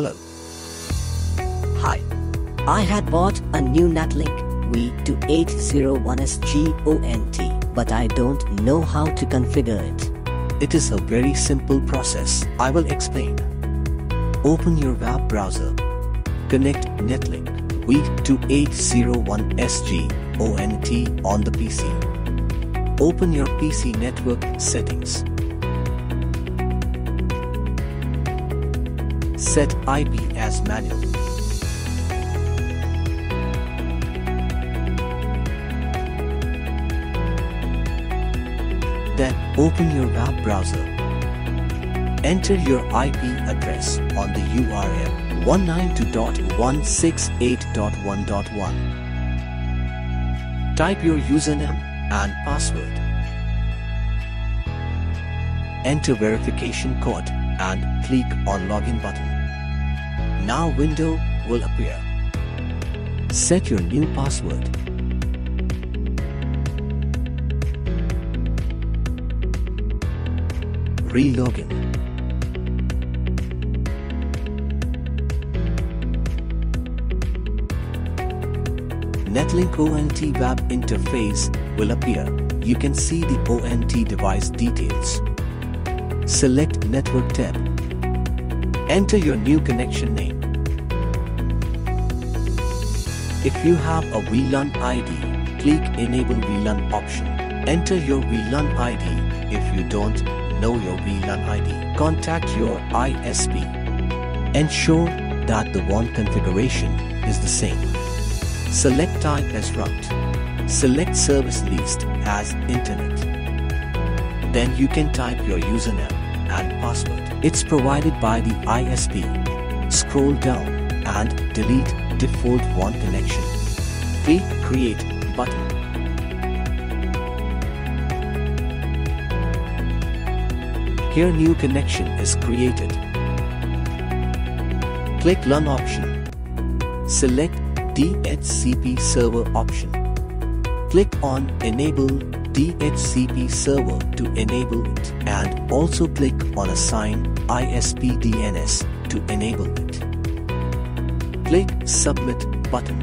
follow. Hi, I had bought a new Netlink V2801SG ONT, but I don't know how to configure it. It is a very simple process. I will explain. Open your web browser. Connect Netlink V2801SG ONT on the PC. Open your PC network settings. Set IP as manual. Then open your web browser. Enter your IP address on the URL 192.168.1.1. Type your username and password. Enter verification code and click on login button. Now window will appear. Set your new password. Re-login. Netlink ONT web interface will appear. You can see the ONT device details. Select Network tab. Enter your new connection name. If you have a VLAN ID, click Enable VLAN option. Enter your VLAN ID. If you don't know your VLAN ID, contact your ISP. Ensure that the WAN configuration is the same. Select type as route. Select service list as internet. Then you can type your username and password. It's provided by the ISP. Scroll down and delete default WAN connection. Click Create button. Here new connection is created. Click LAN option. Select DHCP server option. Click on Enable DHCP server to enable it, and also click on Assign ISP DNS to enable it. Click Submit button.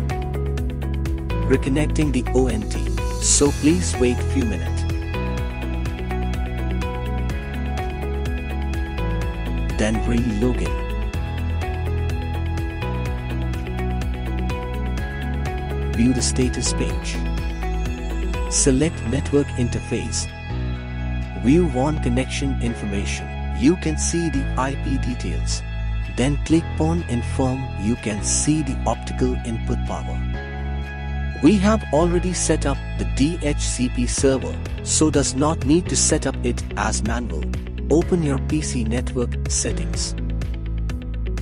Reconnecting the ONT, so please wait few minutes. Then re-login. View the status page. Select Network Interface. View WAN connection information. You can see the IP details. Then click on Inform. You can see the optical input power. We have already set up the DHCP server, so does not need to set up it as manual. Open your PC network settings.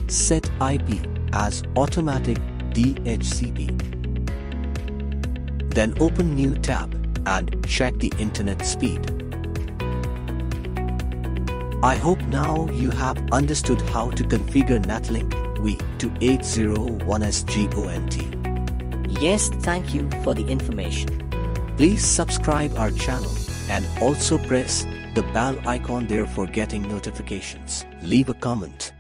Set IP as automatic DHCP. Then open new tab and check the internet speed. I hope now you have understood how to configure Netlink V2801SG ONT. Yes, thank you for the information. Please subscribe our channel and also press the bell icon there for getting notifications. Leave a comment.